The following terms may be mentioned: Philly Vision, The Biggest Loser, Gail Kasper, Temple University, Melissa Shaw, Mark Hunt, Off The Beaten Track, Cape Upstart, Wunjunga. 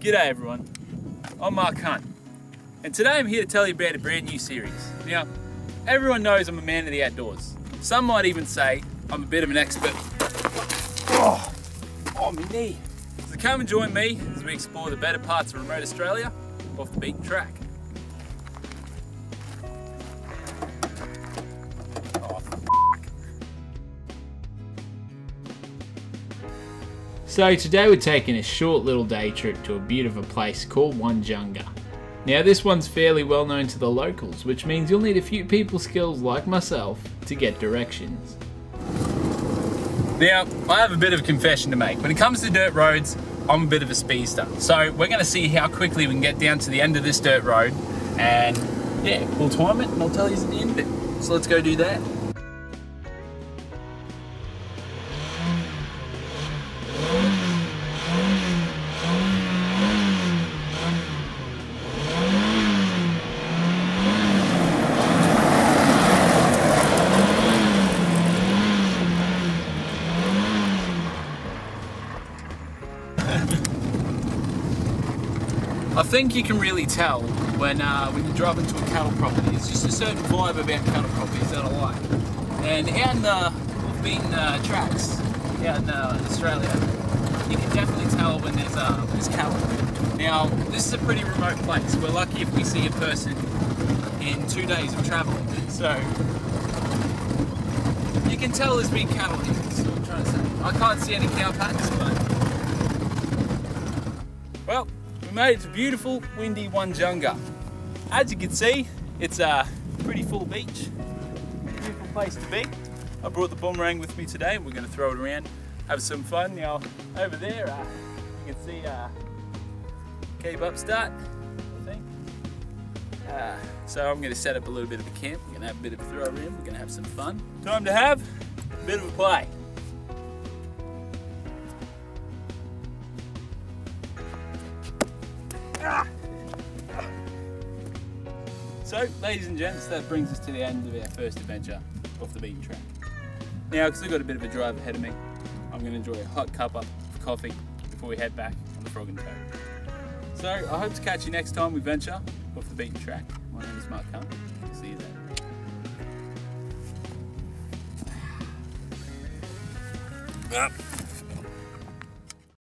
G'day everyone, I'm Mark Hunt and today I'm here to tell you about a brand new series. Now, everyone knows I'm a man of the outdoors. Some might even say I'm a bit of an expert. Oh, my knee. So come and join me as we explore the better parts of remote Australia off the beaten track. So today we're taking a short little day trip to a beautiful place called Wunjunga. Now this one's fairly well known to the locals, which means you'll need a few people skills like myself to get directions. Now I have a bit of a confession to make. When it comes to dirt roads, I'm a bit of a speedster. So we're going to see how quickly we can get down to the end of this dirt road, and yeah, we'll time it and I'll tell you at the end of it. So let's go do that. I think you can really tell when you drive into a cattle property. It's just a certain vibe about cattle properties that I like. And out in the beaten tracks, out in Australia, you can definitely tell when there's cattle. Now, this is a pretty remote place. We're lucky if we see a person in 2 days of travelling. So, you can tell there's big cattle here. That's what I'm trying to say. I can't see any cow packs, but... Well, we made it to beautiful, windy Wunjunga. As you can see, it's a pretty full beach, beautiful place to be. I brought the boomerang with me today and we're going to throw it around, have some fun. Now, over there, you can see Cape Upstart, I think. So I'm going to set up a little bit of a camp, we're going to have a bit of a throw around, we're going to have some fun. Time to have a bit of a play. So, ladies and gents, that brings us to the end of our first adventure off the beaten track. Now, because I've got a bit of a drive ahead of me, I'm going to enjoy a hot cup of coffee before we head back on the Frog and Toad. So, I hope to catch you next time we venture off the beaten track. My name is Mark Hunt. See you then. Ah.